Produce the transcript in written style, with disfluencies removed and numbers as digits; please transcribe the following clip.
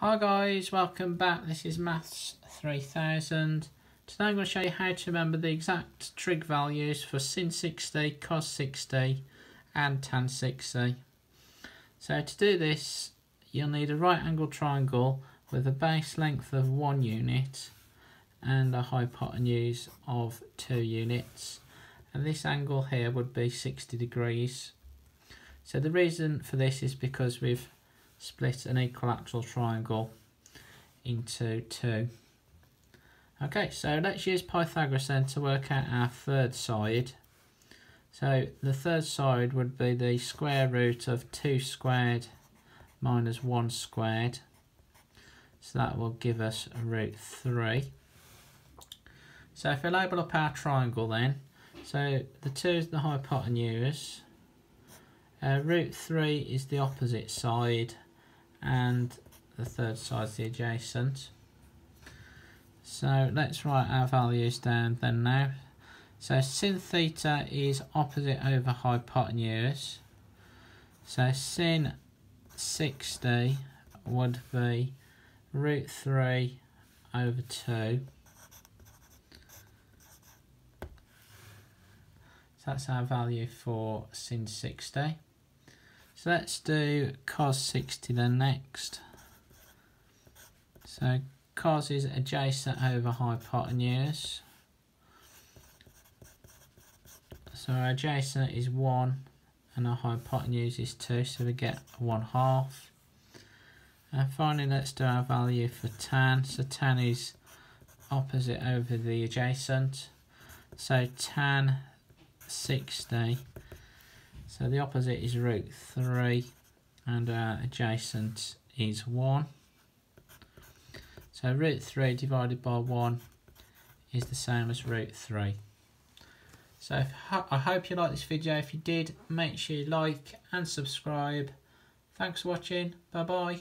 Hi guys, welcome back. This is Maths3000. Today I'm going to show you how to remember the exact trig values for sin 60, cos 60 and tan 60. So to do this you'll need a right angle triangle with a base length of 1 unit and a hypotenuse of 2 units, and this angle here would be 60 degrees. So the reason for this is because we've split an equilateral triangle into two. Okay, so let's use Pythagoras then to work out our third side. So the third side would be the square root of 2 squared minus 1 squared. So that will give us root 3. So if we label up our triangle then, so the 2 is the hypotenuse, root 3 is the opposite side, and the third side is the adjacent. So let's write our values down then now. So sin theta is opposite over hypotenuse. So sin 60 would be root 3 over 2. So that's our value for sin 60. So let's do cos 60 then next. So cos is adjacent over hypotenuse. So our adjacent is 1 and our hypotenuse is 2, so we get 1/2. And finally let's do our value for tan. So tan is opposite over the adjacent. So tan 60. So the opposite is root 3 and our adjacent is 1. So root 3 divided by 1 is the same as root 3. So I hope you liked this video. If you did, make sure you like and subscribe. Thanks for watching. Bye bye.